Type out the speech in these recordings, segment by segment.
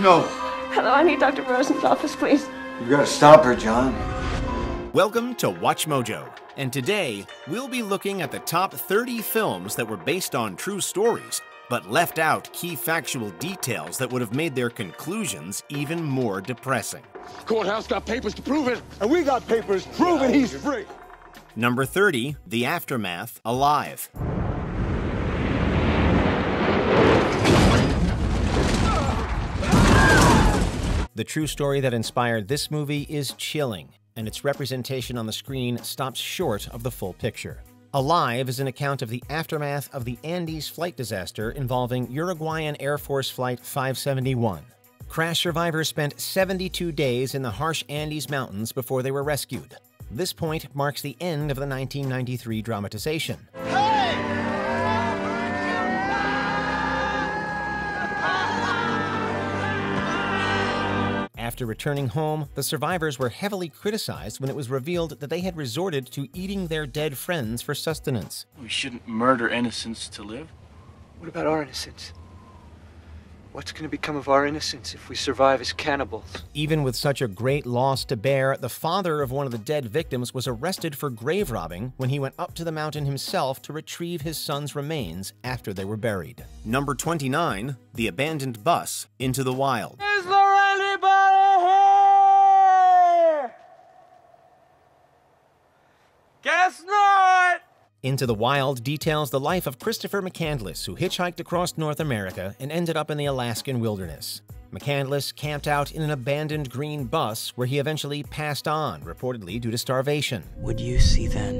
No. Hello, I need Dr. Rosen's office, please. You've got to stop her, John. Welcome to Watch Mojo, and today we'll be looking at the top 30 films that were based on true stories, but left out key factual details that would have made their conclusions even more depressing. Courthouse got papers to prove it, and we got papers proving he's free. Number 30, The Aftermath, Alive. The true story that inspired this movie is chilling, and its representation on the screen stops short of the full picture. Alive is an account of the aftermath of the Andes flight disaster involving Uruguayan Air Force Flight 571. Crash survivors spent 72 days in the harsh Andes Mountains before they were rescued. This point marks the end of the 1993 dramatization. After returning home, the survivors were heavily criticized when it was revealed that they had resorted to eating their dead friends for sustenance. We shouldn't murder innocents to live. What about our innocence? What's going to become of our innocence if we survive as cannibals? Even with such a great loss to bear, the father of one of the dead victims was arrested for grave robbing when he went up to the mountain himself to retrieve his son's remains after they were buried. Number 29, The Abandoned Bus, Into the Wild. Is there anybody here? Guess not! Into the Wild details the life of Christopher McCandless, who hitchhiked across North America and ended up in the Alaskan wilderness. McCandless camped out in an abandoned green bus where he eventually passed on, reportedly due to starvation. Would you see then?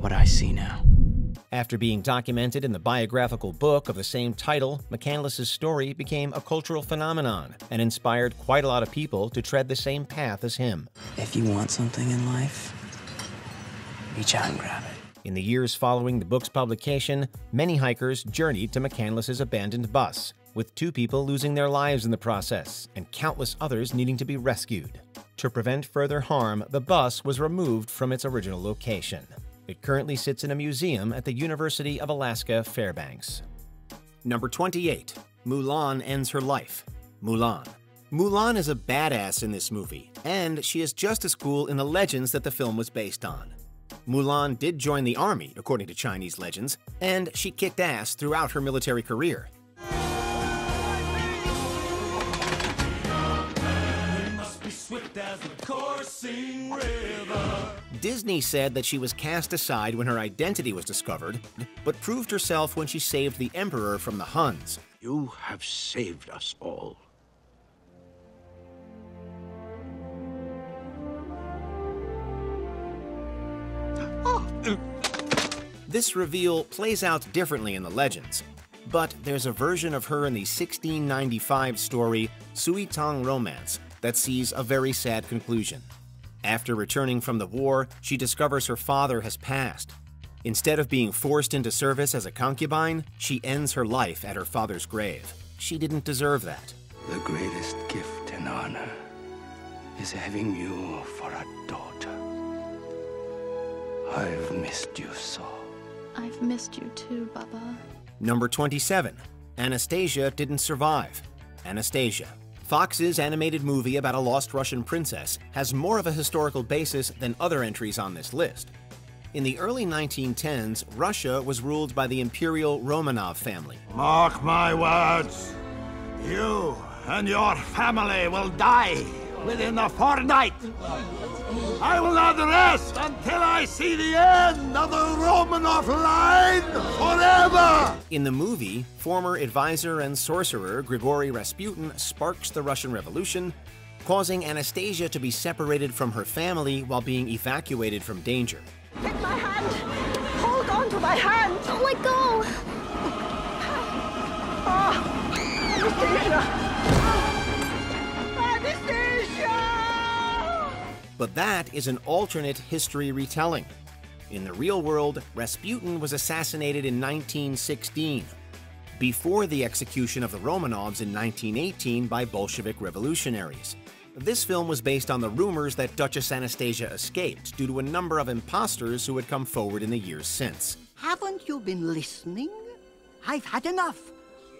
What I see now. After being documented in the biographical book of the same title, McCandless's story became a cultural phenomenon and inspired quite a lot of people to tread the same path as him. If you want something in life, reach out and grab it. In the years following the book's publication, many hikers journeyed to McCandless's abandoned bus, with 2 people losing their lives in the process and countless others needing to be rescued. To prevent further harm, the bus was removed from its original location. It currently sits in a museum at the University of Alaska Fairbanks. Number 28, Mulan Ends Her Life, Mulan. Mulan is a badass in this movie, and she is just as cool in the legends that the film was based on. Mulan did join the army, according to Chinese legends, and she kicked ass throughout her military career. Disney said that she was cast aside when her identity was discovered, but proved herself when she saved the Emperor from the Huns. You have saved us all. This reveal plays out differently in the legends, but there's a version of her in the 1695 story Sui Tong Romance that sees a very sad conclusion. After returning from the war, she discovers her father has passed. Instead of being forced into service as a concubine, she ends her life at her father's grave. She didn't deserve that. The greatest gift and honor is having you for a daughter. I've missed you so. I've missed you too, Baba. Number 27, Anastasia Didn't Survive, Anastasia. Fox's animated movie about a lost Russian princess has more of a historical basis than other entries on this list. In the early 1910s, Russia was ruled by the imperial Romanov family. Mark my words, you and your family will die within a fortnight. I will not rest until I see the end of the Romanov line forever! In the movie, former advisor and sorcerer Grigori Rasputin sparks the Russian Revolution, causing Anastasia to be separated from her family while being evacuated from danger. Take my hand! Hold on to my hand! Don't let go! Anastasia! But that is an alternate history retelling. In the real world, Rasputin was assassinated in 1916, before the execution of the Romanovs in 1918 by Bolshevik revolutionaries. This film was based on the rumors that Duchess Anastasia escaped due to a number of imposters who had come forward in the years since. Haven't you been listening? I've had enough.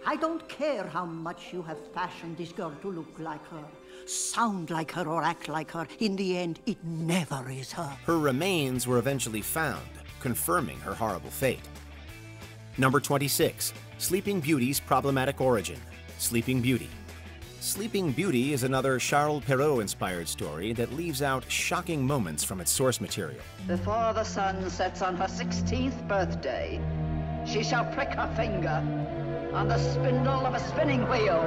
I don't care how much you have fashioned this girl to look like her, sound like her, or act like her. In the end, it never is her. Her remains were eventually found, confirming her horrible fate. Number 26. Sleeping Beauty's problematic origin. Sleeping Beauty. Sleeping Beauty is another Charles Perrault-inspired story that leaves out shocking moments from its source material. Before the sun sets on her 16th birthday, she shall prick her finger on the spindle of a spinning wheel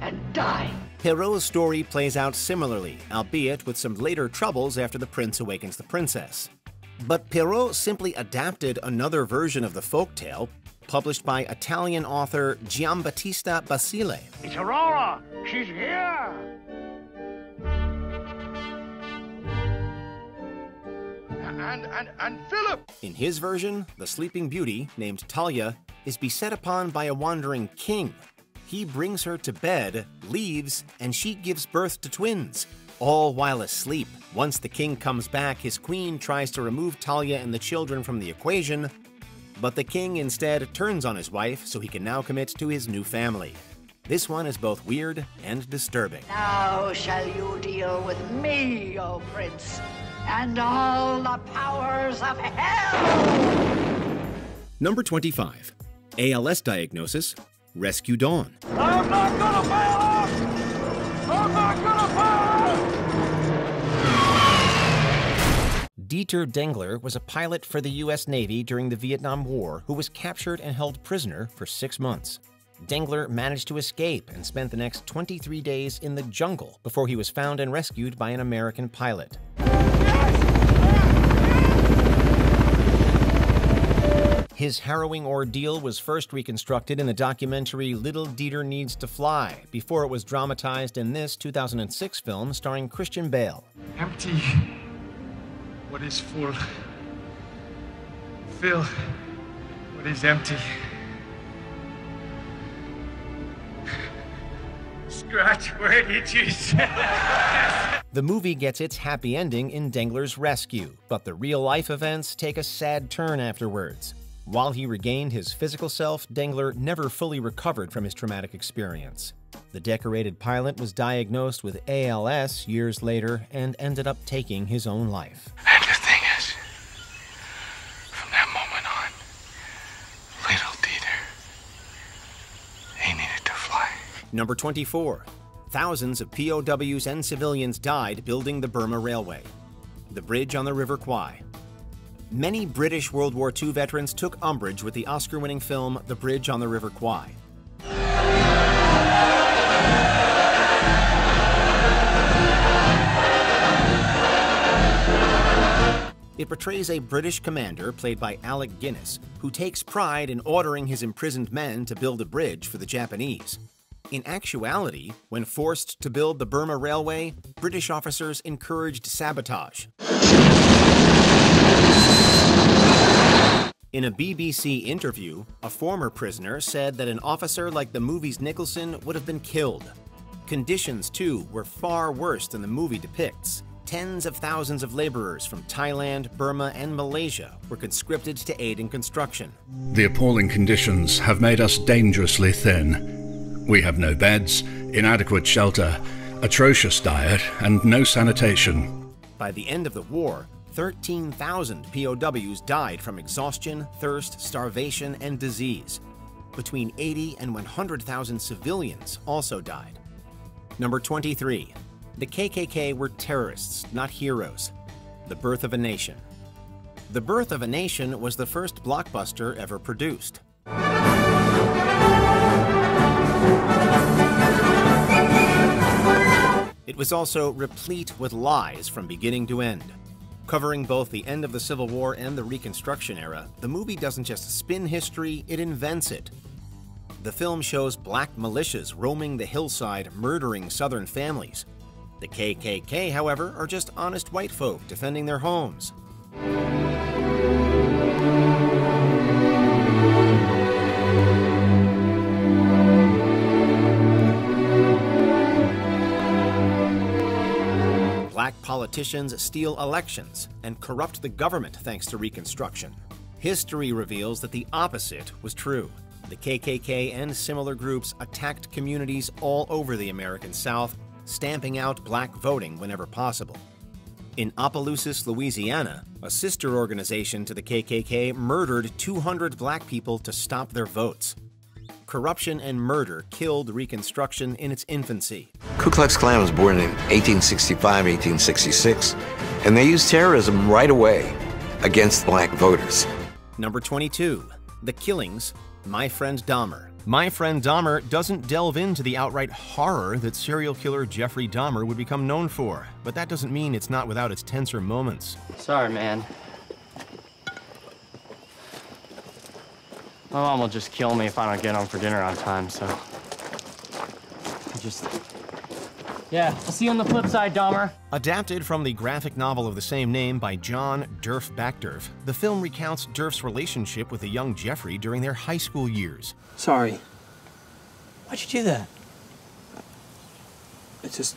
and die. Perrault's story plays out similarly, albeit with some later troubles after the prince awakens the princess. But Perrault simply adapted another version of the folktale, published by Italian author Giambattista Basile. It's Aurora! She's here! And Philip! In his version, the Sleeping Beauty, named Talia, is beset upon by a wandering king. He brings her to bed, leaves, and she gives birth to twins, all while asleep. Once the king comes back, his queen tries to remove Talia and the children from the equation, but the king instead turns on his wife so he can now commit to his new family. This one is both weird and disturbing. Now shall you deal with me, O prince, and all the powers of hell! Number 25. ALS diagnosis, Rescue Dawn. I'm not gonna fail up! I'm not gonna fail up! Dieter Dengler was a pilot for the U.S. Navy during the Vietnam War who was captured and held prisoner for 6 months. Dengler managed to escape and spent the next 23 days in the jungle before he was found and rescued by an American pilot. His harrowing ordeal was first reconstructed in the documentary Little Dieter Needs to Fly, before it was dramatized in this 2006 film starring Christian Bale. Empty. What is full? Fill. What is empty? Scratch where it itches. The movie gets its happy ending in Dengler's rescue, but the real-life events take a sad turn afterwards. While he regained his physical self, Dengler never fully recovered from his traumatic experience. The decorated pilot was diagnosed with ALS years later and ended up taking his own life. And the thing is, from that moment on, little Dieter, he needed to fly. Number 24. Thousands of POWs and civilians died building the Burma Railway. The bridge on the River Kwai. Many British World War II veterans took umbrage with the Oscar-winning film The Bridge on the River Kwai. It portrays a British commander, played by Alec Guinness, who takes pride in ordering his imprisoned men to build a bridge for the Japanese. In actuality, when forced to build the Burma Railway, British officers encouraged sabotage. In a BBC interview, a former prisoner said that an officer like the movie's Nicholson would have been killed. Conditions, too, were far worse than the movie depicts. Tens of thousands of laborers from Thailand, Burma, and Malaysia were conscripted to aid in construction. The appalling conditions have made us dangerously thin. We have no beds, inadequate shelter, atrocious diet, and no sanitation. By the end of the war, 13,000 POWs died from exhaustion, thirst, starvation, and disease. Between 80 and 100,000 civilians also died. Number 23. The KKK were terrorists, not heroes. The Birth of a Nation. The Birth of a Nation was the first blockbuster ever produced. It was also replete with lies from beginning to end. Covering both the end of the Civil War and the Reconstruction era, the movie doesn't just spin history, it invents it. The film shows black militias roaming the hillside, murdering Southern families. The KKK, however, are just honest white folk defending their homes. Black politicians steal elections and corrupt the government thanks to Reconstruction. History reveals that the opposite was true. The KKK and similar groups attacked communities all over the American South, stamping out black voting whenever possible. In Opelousas, Louisiana, a sister organization to the KKK murdered 200 black people to stop their votes. Corruption and murder killed Reconstruction in its infancy. Ku Klux Klan was born in 1865, 1866, and they used terrorism right away against black voters. Number 22, The Killings, My Friend Dahmer. My Friend Dahmer doesn't delve into the outright horror that serial killer Jeffrey Dahmer would become known for, but that doesn't mean it's not without its tenser moments. Sorry, man. My mom will just kill me if I don't get home for dinner on time, so... Yeah, I'll see you on the flip side, Dahmer. Adapted from the graphic novel of the same name by John Derf Backderf, the film recounts Derf's relationship with a young Jeffrey during their high school years. Sorry. Why'd you do that? I just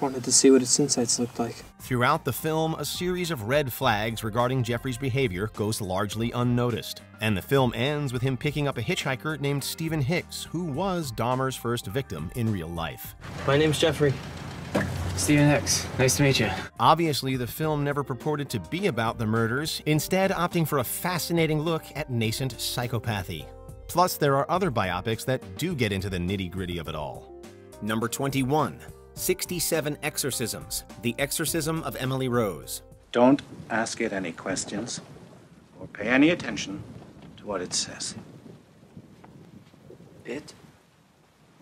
wanted to see what its insides looked like. Throughout the film, a series of red flags regarding Jeffrey's behavior goes largely unnoticed, and the film ends with him picking up a hitchhiker named Stephen Hicks, who was Dahmer's first victim in real life. My name's Jeffrey. Stephen Hicks. Nice to meet you. Obviously, the film never purported to be about the murders, instead opting for a fascinating look at nascent psychopathy. Plus, there are other biopics that do get into the nitty-gritty of it all. Number 21. 67 Exorcisms, The Exorcism of Emily Rose. Don't ask it any questions or pay any attention to what it says. It?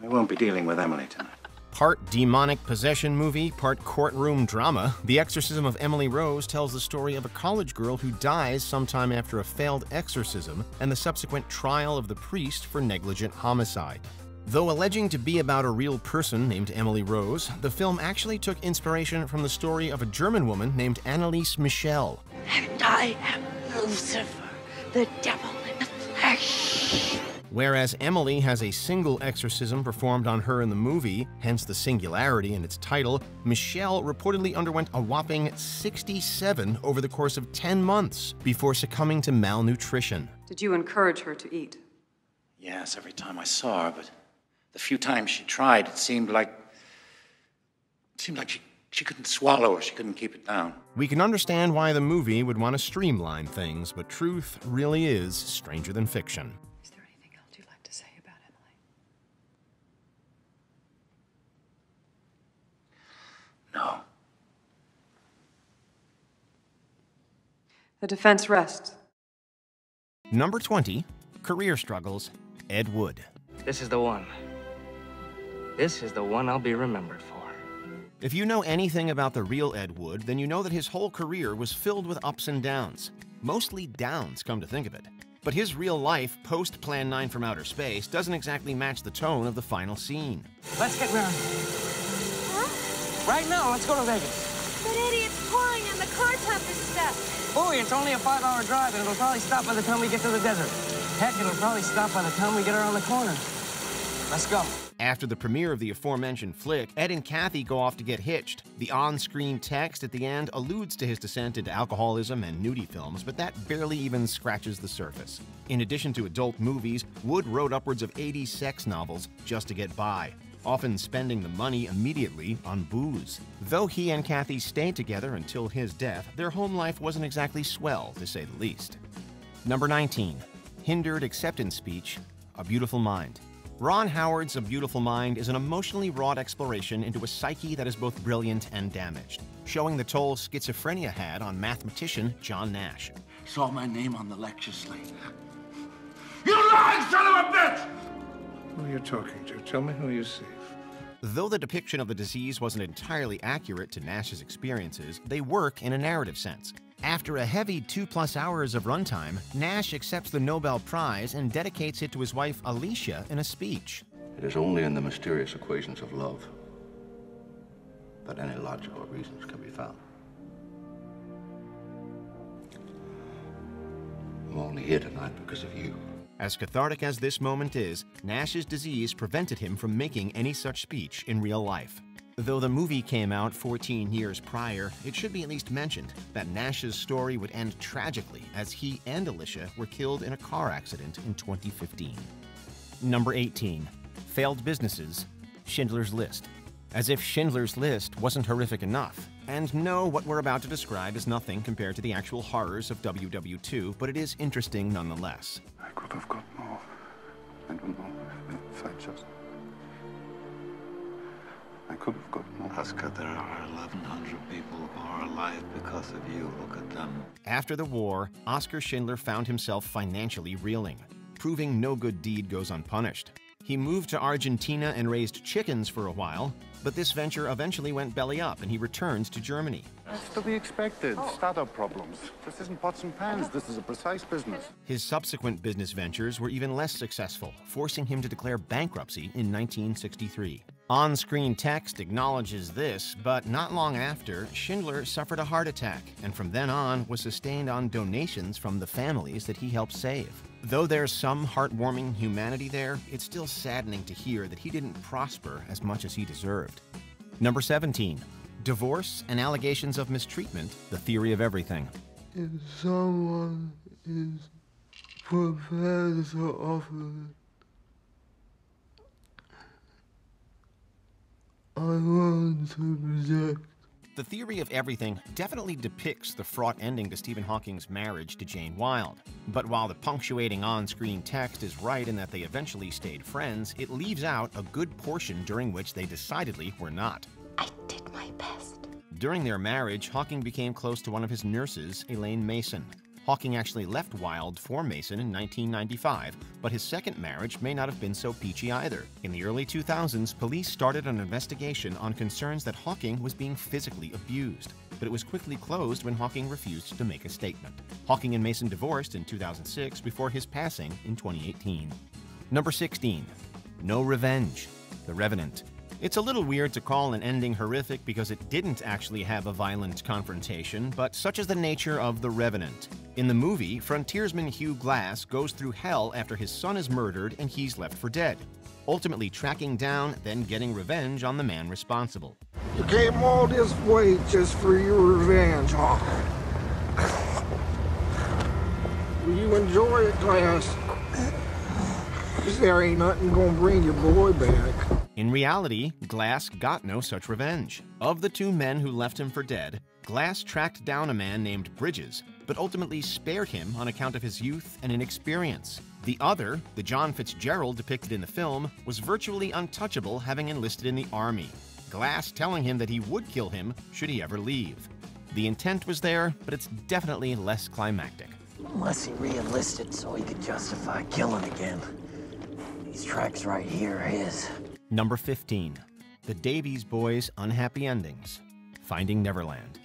We won't be dealing with Emily tonight. Part demonic possession movie, part courtroom drama, The Exorcism of Emily Rose tells the story of a college girl who dies sometime after a failed exorcism and the subsequent trial of the priest for negligent homicide. Though alleging to be about a real person named Emily Rose, the film actually took inspiration from the story of a German woman named Anneliese Michel. And I am Lucifer, the devil in the flesh. Whereas Emily has a single exorcism performed on her in the movie, hence the singularity in its title, Michel reportedly underwent a whopping 67 over the course of 10 months before succumbing to malnutrition. Did you encourage her to eat? Yes, every time I saw her, but... the few times she tried, it seemed like she couldn't swallow or she couldn't keep it down. We can understand why the movie would want to streamline things, but truth really is stranger than fiction. Is there anything else you'd like to say about Emily? No. The defense rests. Number 20, Career Struggles, Ed Wood. This is the one. This is the one I'll be remembered for. If you know anything about the real Ed Wood, then you know that his whole career was filled with ups and downs. Mostly downs, come to think of it. But his real life, post-Plan 9 from Outer Space, doesn't exactly match the tone of the final scene. Let's get round. Huh? Right now, let's go to Vegas. But Eddie, it's pouring and the car top is stuck. Boy, it's only a 5-hour drive and it'll probably stop by the time we get to the desert. Heck, it'll probably stop by the time we get around the corner. Let's go. After the premiere of the aforementioned flick, Ed and Kathy go off to get hitched. The on-screen text at the end alludes to his descent into alcoholism and nudie films, but that barely even scratches the surface. In addition to adult movies, Wood wrote upwards of 80 sex novels just to get by, often spending the money immediately on booze. Though he and Kathy stayed together until his death, their home life wasn't exactly swell, to say the least. Number 19. Hindered Acceptance Speech, A Beautiful Mind. Ron Howard's A Beautiful Mind is an emotionally wrought exploration into a psyche that is both brilliant and damaged, showing the toll schizophrenia had on mathematician John Nash. Saw my name on the lecture slate. You lying son of a bitch! Who are you talking to? Tell me who you see. Though the depiction of the disease wasn't entirely accurate to Nash's experiences, they work in a narrative sense. After a heavy 2+ hours of runtime, Nash accepts the Nobel Prize and dedicates it to his wife, Alicia, in a speech. It is only in the mysterious equations of love that any logical reasons can be found. I'm only here tonight because of you. As cathartic as this moment is, Nash's disease prevented him from making any such speech in real life. Though the movie came out 14 years prior, it should be at least mentioned that Nash's story would end tragically as he and Alicia were killed in a car accident in 2015. Number 18, failed businesses, Schindler's List. As if Schindler's List wasn't horrific enough. And no, what we're about to describe is nothing compared to the actual horrors of WW2, but it is interesting nonetheless. I could have got more. I don't know if I just... I could have got more. Oscar, there are 1,100 people who are alive because of you. Look at them. After the war, Oscar Schindler found himself financially reeling, proving no good deed goes unpunished. He moved to Argentina and raised chickens for a while, but this venture eventually went belly up and he returned to Germany. That's to be expected. Oh. Startup problems. This isn't pots and pans. This is a precise business. His subsequent business ventures were even less successful, forcing him to declare bankruptcy in 1963. On-screen text acknowledges this, but not long after, Schindler suffered a heart attack and from then on was sustained on donations from the families that he helped save. Though there's some heartwarming humanity there, it's still saddening to hear that he didn't prosper as much as he deserved. Number 17, Divorce and Allegations of Mistreatment, The Theory of Everything. If someone is prepared to offer it, I want to reject. The Theory of Everything definitely depicts the fraught ending to Stephen Hawking's marriage to Jane Wilde. But while the punctuating on-screen text is right in that they eventually stayed friends, it leaves out a good portion during which they decidedly were not. I did my best. During their marriage, Hawking became close to one of his nurses, Elaine Mason. Hawking actually left Wilde for Mason in 1995, but his second marriage may not have been so peachy either. In the early 2000s, police started an investigation on concerns that Hawking was being physically abused, but it was quickly closed when Hawking refused to make a statement. Hawking and Mason divorced in 2006 before his passing in 2018. Number 16, No Revenge, The Revenant. It's a little weird to call an ending horrific because it didn't actually have a violent confrontation, but such is the nature of The Revenant. In the movie, frontiersman Hugh Glass goes through hell after his son is murdered and he's left for dead, ultimately tracking down, then getting revenge on the man responsible. You came all this way just for your revenge, huh? Will you enjoy it, Glass? Because there ain't nothing gonna bring your boy back. In reality, Glass got no such revenge. Of the two men who left him for dead, Glass tracked down a man named Bridges, but ultimately spared him on account of his youth and inexperience. The other, the John Fitzgerald depicted in the film, was virtually untouchable, having enlisted in the army, Glass telling him that he would kill him should he ever leave. The intent was there, but it's definitely less climactic. Unless he re-enlisted so he could justify killing again. These tracks right here are his. Number 15, The Davies Boys' Unhappy Endings, Finding Neverland.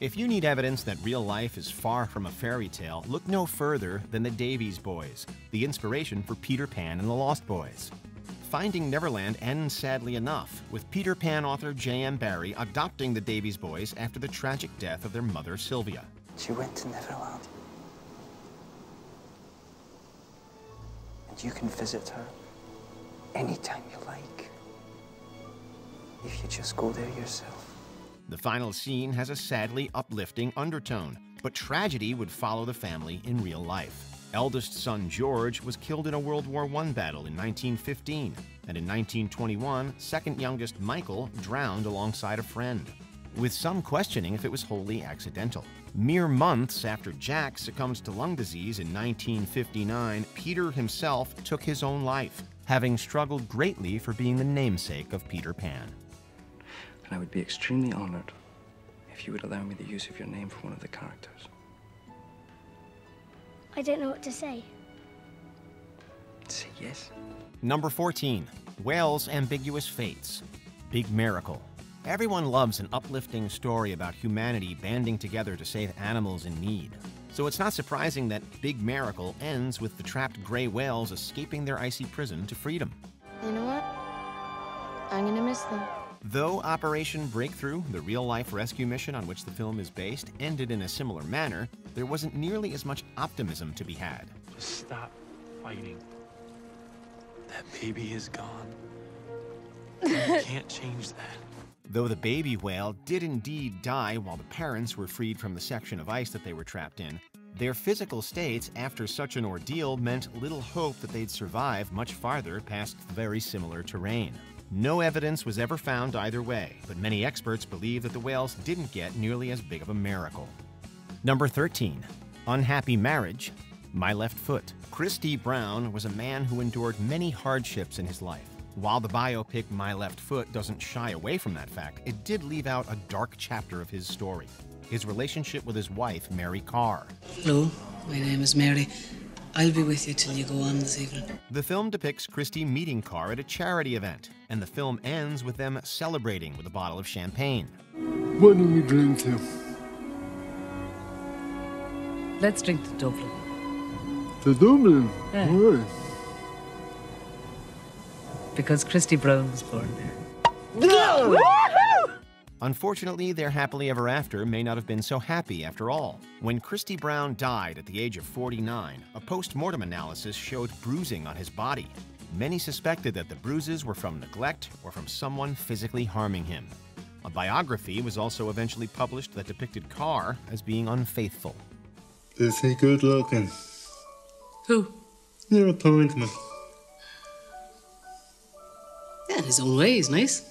If you need evidence that real life is far from a fairy tale, look no further than The Davies Boys, the inspiration for Peter Pan and the Lost Boys. Finding Neverland ends sadly enough, with Peter Pan author J.M. Barrie adopting the Davies Boys after the tragic death of their mother, Sylvia. She went to Neverland. And you can visit her anytime you like, if you just go there yourself. The final scene has a sadly uplifting undertone, but tragedy would follow the family in real life. Eldest son George was killed in a World War I battle in 1915, and in 1921, second youngest Michael drowned alongside a friend, with some questioning if it was wholly accidental. Mere months after Jack succumbs to lung disease in 1959, Peter himself took his own life, having struggled greatly for being the namesake of Peter Pan. And I would be extremely honored if you would allow me the use of your name for one of the characters. I don't know what to say. Say yes. Number 14, Whale's Ambiguous Fates, Big Miracle. Everyone loves an uplifting story about humanity banding together to save animals in need. So it's not surprising that Big Miracle ends with the trapped gray whales escaping their icy prison to freedom. You know what? I'm gonna miss them. Though Operation Breakthrough, the real-life rescue mission on which the film is based, ended in a similar manner, there wasn't nearly as much optimism to be had. Just stop fighting. That baby is gone. You can't change that. Though the baby whale did indeed die while the parents were freed from the section of ice that they were trapped in, Their physical states after such an ordeal meant little hope that they'd survive much farther past very similar terrain. No evidence was ever found either way, but many experts believe that the whales didn't get nearly as big of a miracle. Number 13. Unhappy marriage. My left foot. Christy Brown was a man who endured many hardships in his life. While the biopic My Left Foot doesn't shy away from that fact, it did leave out a dark chapter of his story: his relationship with his wife, Mary Carr. Hello, my name is Mary. I'll be with you till you go on this evening. The film depicts Christy meeting Carr at a charity event, and the film ends with them celebrating with a bottle of champagne. What do we drink to? Let's drink to Dublin. To Dublin? Yeah. Why? Because Christy Brown was born there. No! Unfortunately, their happily ever after may not have been so happy after all. When Christy Brown died at the age of 49, a post-mortem analysis showed bruising on his body. Many suspected that the bruises were from neglect or from someone physically harming him. A biography was also eventually published that depicted Carr as being unfaithful. Is he good looking? Who? Your appointment. Yeah, in his own way, he's nice.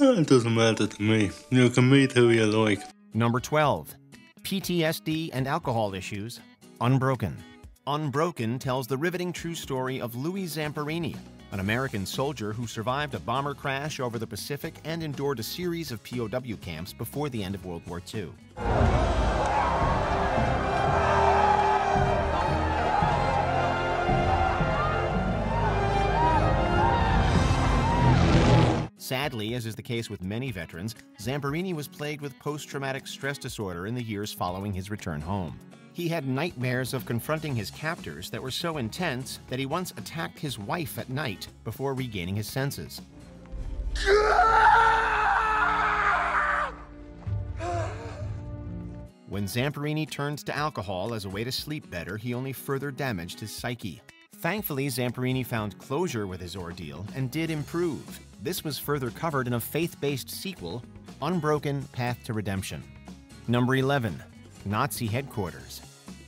It doesn't matter to me. You can meet who you like. Number 12. PTSD and alcohol issues. Unbroken. Unbroken tells the riveting true story of Louis Zamperini, an American soldier who survived a bomber crash over the Pacific and endured a series of POW camps before the end of World War II. Sadly, as is the case with many veterans, Zamperini was plagued with post-traumatic stress disorder in the years following his return home. He had nightmares of confronting his captors that were so intense that he once attacked his wife at night before regaining his senses. When Zamperini turned to alcohol as a way to sleep better, he only further damaged his psyche. Thankfully, Zamperini found closure with his ordeal and did improve. This was further covered in a faith-based sequel, Unbroken: Path to Redemption. Number 11. Nazi Headquarters.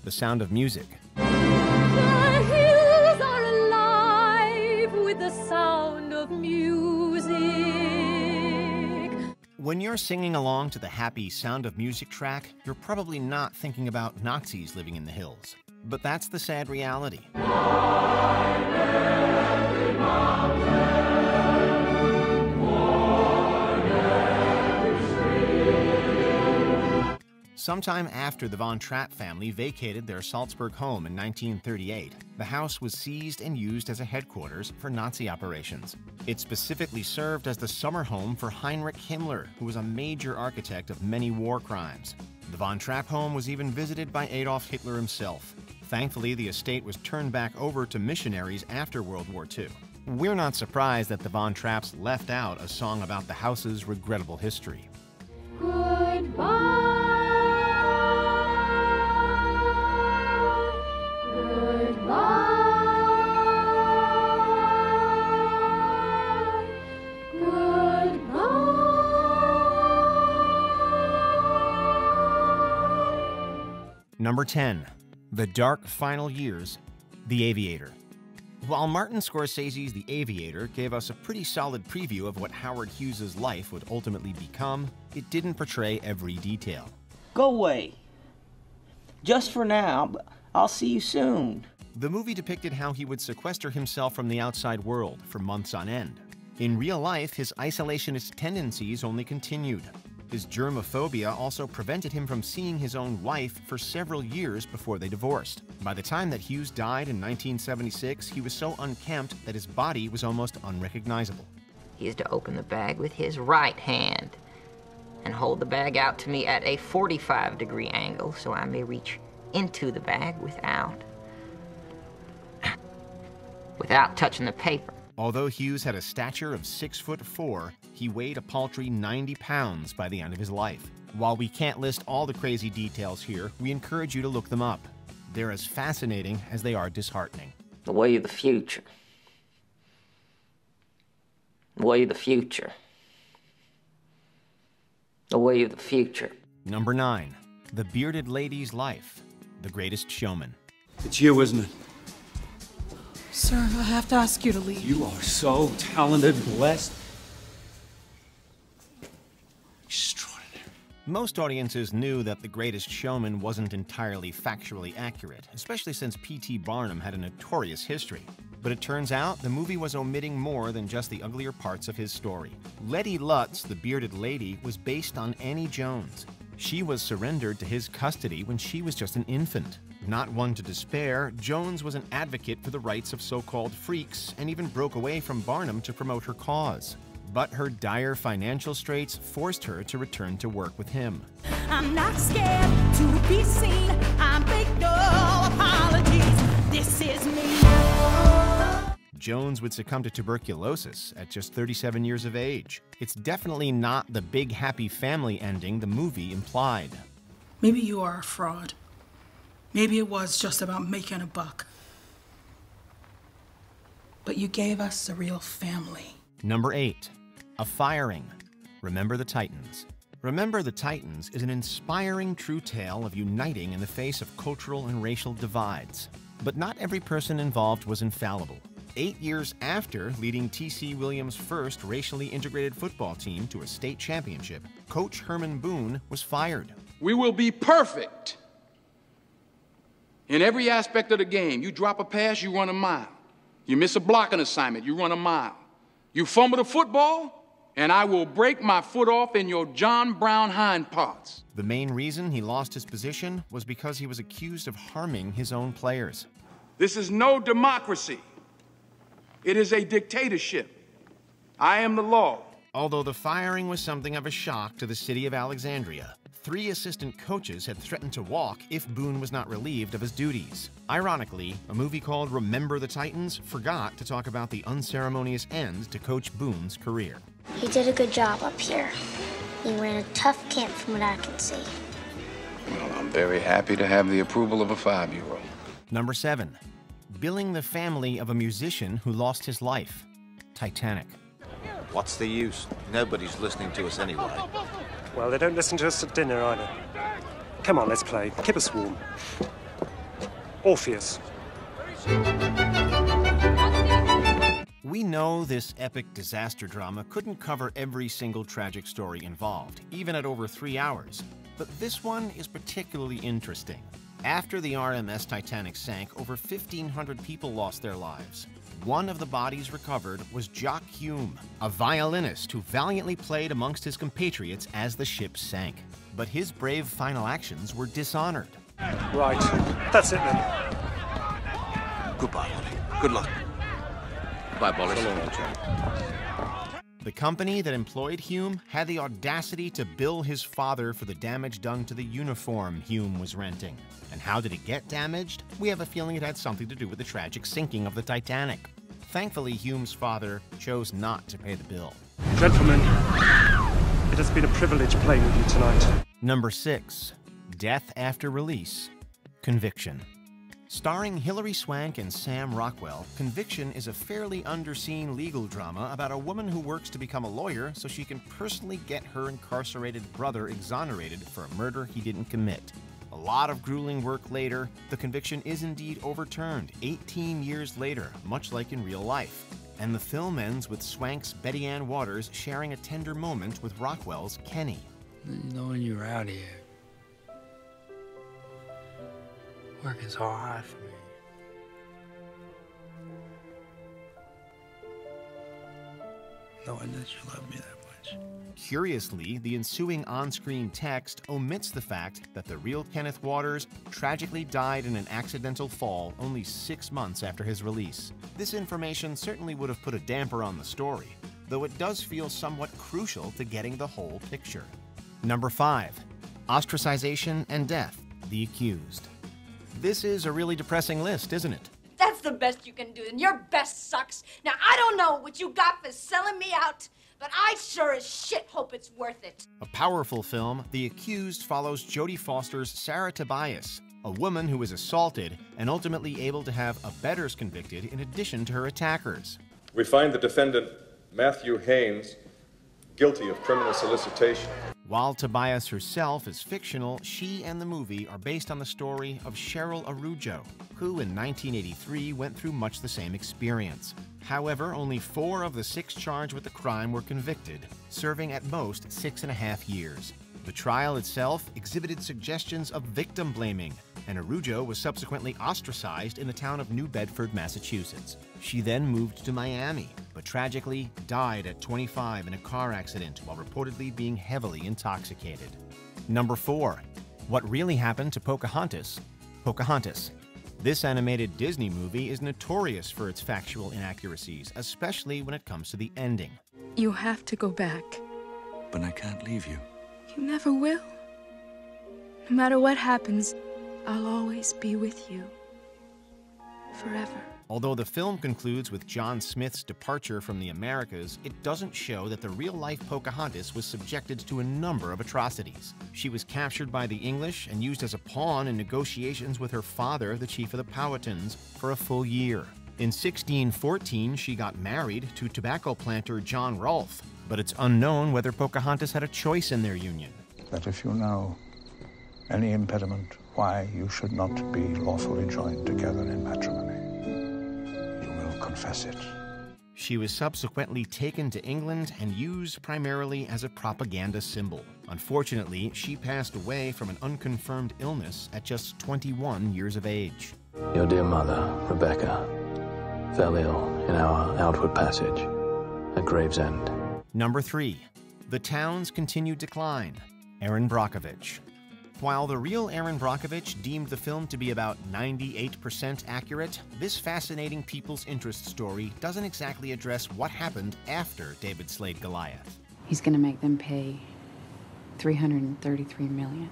The Sound of Music. The hills are alive with the sound of music. When you're singing along to the happy Sound of Music track, you're probably not thinking about Nazis living in the hills. But that's the sad reality. Sometime after the Von Trapp family vacated their Salzburg home in 1938, the house was seized and used as a headquarters for Nazi operations. It specifically served as the summer home for Heinrich Himmler, who was a major architect of many war crimes. The Von Trapp home was even visited by Adolf Hitler himself. Thankfully, the estate was turned back over to missionaries after World War II. We're not surprised that the Von Trapps left out a song about the house's regrettable history. Goodbye. Number 10. The Dark Final Years. The Aviator. While Martin Scorsese's The Aviator gave us a pretty solid preview of what Howard Hughes's life would ultimately become, it didn't portray every detail. Go away. Just for now, but I'll see you soon. The movie depicted how he would sequester himself from the outside world for months on end. In real life, his isolationist tendencies only continued. His germophobia also prevented him from seeing his own wife for several years before they divorced. By the time that Hughes died in 1976, he was so unkempt that his body was almost unrecognizable. He is to open the bag with his right hand and hold the bag out to me at a 45-degree angle so I may reach into the bag without touching the paper. Although Hughes had a stature of 6'4", he weighed a paltry 90 pounds by the end of his life. While we can't list all the crazy details here, we encourage you to look them up. They're as fascinating as they are disheartening. The way of the future. The way of the future. The way of the future. Number 9. The Bearded Lady's Life, The Greatest Showman. It's you, isn't it? Sir, I have to ask you to leave. You are so talented, blessed. Extraordinary. Most audiences knew that The Greatest Showman wasn't entirely factually accurate, especially since P.T. Barnum had a notorious history. But it turns out the movie was omitting more than just the uglier parts of his story. Letty Lutz, the bearded lady, was based on Annie Jones. She was surrendered to his custody when she was just an infant. Not one to despair, Jones was an advocate for the rights of so-called freaks and even broke away from Barnum to promote her cause. But her dire financial straits forced her to return to work with him. I'm not scared to be seen. I make no apologies. This is me. Jones would succumb to tuberculosis at just 37 years of age. It's definitely not the big happy family ending the movie implied. Maybe you are a fraud. Maybe it was just about making a buck. But you gave us a real family. Number 8, A Firing, Remember the Titans. Remember the Titans is an inspiring true tale of uniting in the face of cultural and racial divides. But not every person involved was infallible. 8 years after leading T.C. Williams' first racially integrated football team to a state championship, Coach Herman Boone was fired. We will be perfect in every aspect of the game. You drop a pass, you run a mile. You miss a blocking assignment, you run a mile. You fumble the football, and I will break my foot off in your John Brown hind parts. The main reason he lost his position was because he was accused of harming his own players. This is no democracy. It is a dictatorship. I am the law. Although the firing was something of a shock to the city of Alexandria, 3 assistant coaches had threatened to walk if Boone was not relieved of his duties. Ironically, a movie called Remember the Titans forgot to talk about the unceremonious end to Coach Boone's career. He did a good job up here. He ran a tough camp from what I can see. Well, I'm very happy to have the approval of a 5-year-old. Number 7. Billing the family of a musician who lost his life, Titanic. What's the use? Nobody's listening to us anyway. Well, they don't listen to us at dinner either. Come on, let's play. Keep us warm. Orpheus. We know this epic disaster drama couldn't cover every single tragic story involved, even at over 3 hours. But this one is particularly interesting. After the RMS Titanic sank, over 1,500 people lost their lives. One of the bodies recovered was Jock Hume, a violinist who valiantly played amongst his compatriots as the ship sank. But his brave final actions were dishonored. Right, that's it then. Goodbye, honey. Good luck. Bye, Bolly. The company that employed Hume had the audacity to bill his father for the damage done to the uniform Hume was renting. And how did it get damaged? We have a feeling it had something to do with the tragic sinking of the Titanic. Thankfully, Hume's father chose not to pay the bill. Gentlemen, it has been a privilege playing with you tonight. Number 6, Death After Release, Conviction. Starring Hilary Swank and Sam Rockwell, Conviction is a fairly underseen legal drama about a woman who works to become a lawyer so she can personally get her incarcerated brother exonerated for a murder he didn't commit. A lot of grueling work later, the conviction is indeed overturned 18 years later, much like in real life. And the film ends with Swank's Betty Ann Waters sharing a tender moment with Rockwell's Kenny. Knowing you were out here. Work is hard for me. Knowing that you love me that much. Curiously, the ensuing on-screen text omits the fact that the real Kenneth Waters tragically died in an accidental fall only 6 months after his release. This information certainly would have put a damper on the story, though it does feel somewhat crucial to getting the whole picture. Number 5, Ostracization and Death, The Accused. This is a really depressing list, isn't it? That's the best you can do, and your best sucks. Now, I don't know what you got for selling me out, but I sure as shit hope it's worth it. A powerful film, The Accused follows Jodie Foster's Sarah Tobias, a woman who is assaulted and ultimately able to have abettors convicted in addition to her attackers. We find the defendant, Matthew Haynes, guilty of criminal solicitation. While Tobias herself is fictional, she and the movie are based on the story of Cheryl Arujo, who in 1983 went through much the same experience. However, only 4 of the 6 charged with the crime were convicted, serving at most 6.5 years. The trial itself exhibited suggestions of victim blaming, and Arujo was subsequently ostracized in the town of New Bedford, Massachusetts. She then moved to Miami, but tragically died at 25 in a car accident while reportedly being heavily intoxicated. Number 4. What really happened to Pocahontas? Pocahontas. This animated Disney movie is notorious for its factual inaccuracies, especially when it comes to the ending. You have to go back. But I can't leave you. You never will. No matter what happens, I'll always be with you. Forever. Although the film concludes with John Smith's departure from the Americas, it doesn't show that the real-life Pocahontas was subjected to a number of atrocities. She was captured by the English and used as a pawn in negotiations with her father, the chief of the Powhatans, for a full year. In 1614, she got married to tobacco planter John Rolfe, but it's unknown whether Pocahontas had a choice in their union. That if you know any impediment why you should not be lawfully joined together in matrimony, you will confess it. She was subsequently taken to England and used primarily as a propaganda symbol. Unfortunately, she passed away from an unconfirmed illness at just 21 years of age. Your dear mother, Rebecca, fell ill in our outward passage at Gravesend. Number 3. The town's continued decline. Erin Brockovich. While the real Erin Brockovich deemed the film to be about 98% accurate, this fascinating people's interest story doesn't exactly address what happened after David slayed Goliath. He's going to make them pay $333 million.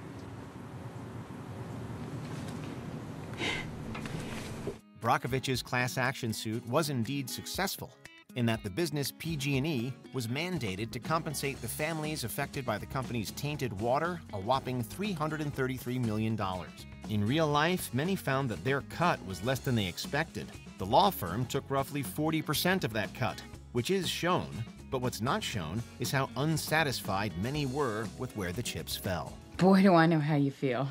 Brockovich's class action suit was indeed successful, in that the business PG&E was mandated to compensate the families affected by the company's tainted water a whopping $333 million. In real life, many found that their cut was less than they expected. The law firm took roughly 40% of that cut, which is shown, but what's not shown is how unsatisfied many were with where the chips fell. Boy, do I know how you feel.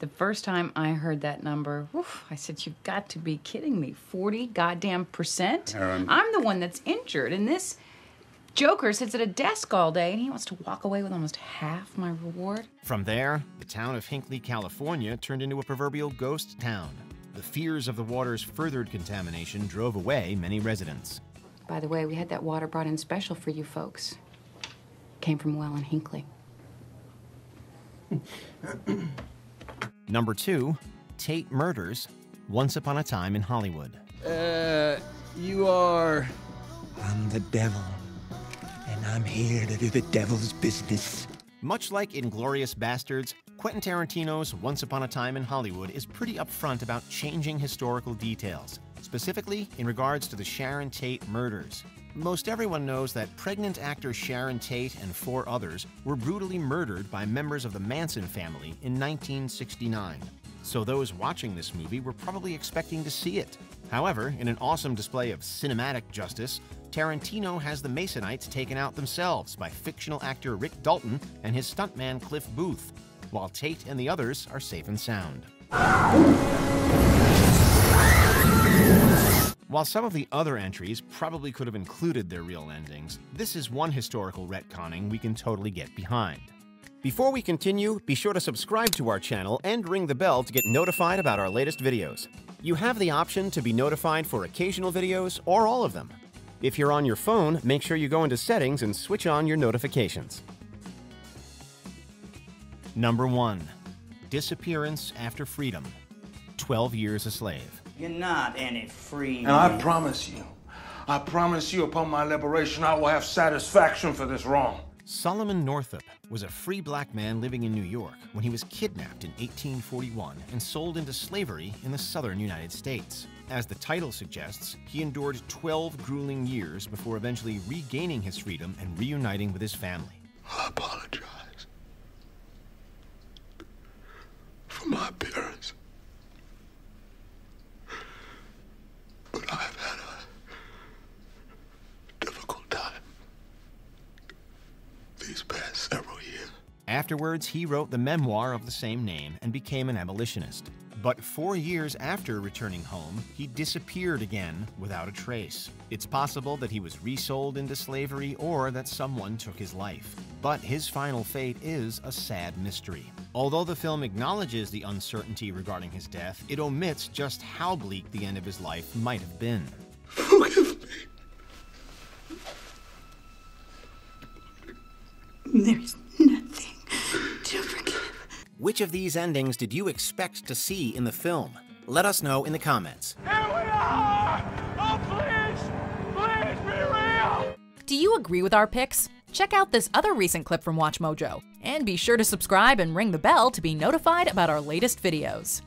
The first time I heard that number, oof, I said, you've got to be kidding me. 40% goddamn? I'm the one that's injured, and this joker sits at a desk all day, and he wants to walk away with almost half my reward. From there, the town of Hinckley, California, turned into a proverbial ghost town. The fears of the water's furthered contamination drove away many residents. By the way, we had that water brought in special for you folks. Came from a well in Hinckley. Number 2, Tate Murders, Once Upon a Time in Hollywood. You are... I'm the devil, and I'm here to do the devil's business. Much like Inglourious Bastards, Quentin Tarantino's Once Upon a Time in Hollywood is pretty upfront about changing historical details, specifically in regards to the Sharon Tate murders. Most everyone knows that pregnant actor Sharon Tate and 4 others were brutally murdered by members of the Manson family in 1969. So those watching this movie were probably expecting to see it. However, in an awesome display of cinematic justice, Tarantino has the Masonites taken out themselves by fictional actor Rick Dalton and his stuntman Cliff Booth, while Tate and the others are safe and sound. While some of the other entries probably could have included their real endings, this is one historical retconning we can totally get behind. Before we continue, be sure to subscribe to our channel and ring the bell to get notified about our latest videos. You have the option to be notified for occasional videos or all of them. If you're on your phone, make sure you go into settings and switch on your notifications. Number 1. Disappearance After Freedom, 12 Years a Slave. You're not any free. And I promise you upon my liberation, I will have satisfaction for this wrong. Solomon Northup was a free black man living in New York when he was kidnapped in 1841 and sold into slavery in the southern United States. As the title suggests, he endured 12 grueling years before eventually regaining his freedom and reuniting with his family. I apologize for my appearance. I've had a difficult time these past several years. Afterwards, he wrote the memoir of the same name and became an abolitionist. But 4 years after returning home, he disappeared again without a trace. It's possible that he was resold into slavery or that someone took his life. But his final fate is a sad mystery. Although the film acknowledges the uncertainty regarding his death, it omits just how bleak the end of his life might have been. Forgive me. There's nothing to forgive. Which of these endings did you expect to see in the film? Let us know in the comments. Here we are! Oh, please be real! Do you agree with our picks? Check out this other recent clip from Watch Mojo, and be sure to subscribe and ring the bell to be notified about our latest videos.